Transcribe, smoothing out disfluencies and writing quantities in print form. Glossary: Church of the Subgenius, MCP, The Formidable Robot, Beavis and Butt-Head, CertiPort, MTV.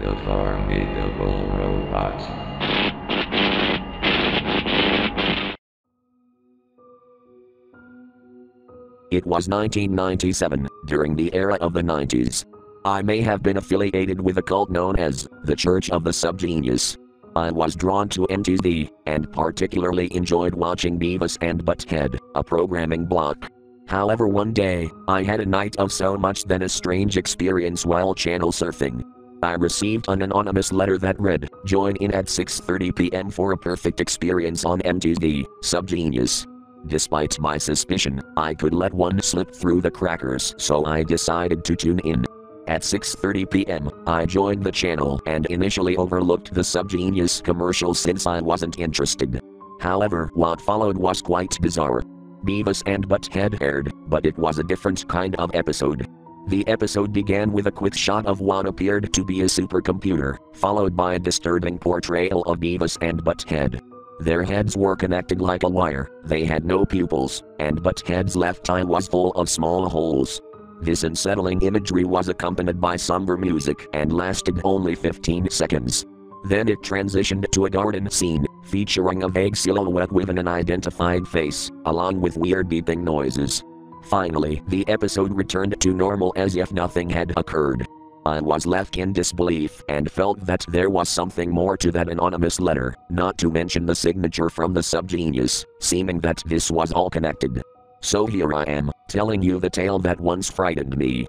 the formidable robot. It was 1997, during the era of the 90s. I may have been affiliated with a cult known as the Church of the Subgenius. I was drawn to MTV, and particularly enjoyed watching Beavis and Butt-Head, a programming block. However, one day, I had a night of so much than a strange experience while channel surfing. I received an anonymous letter that read, "Join in at 6:30 p.m. for a perfect experience on MTV, Subgenius." Despite my suspicion, I could let one slip through the crackers, so I decided to tune in. At 6:30 p.m., I joined the channel and initially overlooked the Subgenius commercial since I wasn't interested. However, what followed was quite bizarre. Beavis and Butt-Head aired, but it was a different kind of episode. The episode began with a quick shot of what appeared to be a supercomputer, followed by a disturbing portrayal of Beavis and Butt-Head. Their heads were connected like a wire, they had no pupils, and Butt-Head's left eye was full of small holes. This unsettling imagery was accompanied by somber music and lasted only 15 seconds. Then it transitioned to a garden scene, featuring a vague silhouette with an unidentified face, along with weird beeping noises. Finally, the episode returned to normal as if nothing had occurred. I was left in disbelief and felt that there was something more to that anonymous letter, not to mention the signature from the Subgenius, seeming that this was all connected. So here I am, telling you the tale that once frightened me.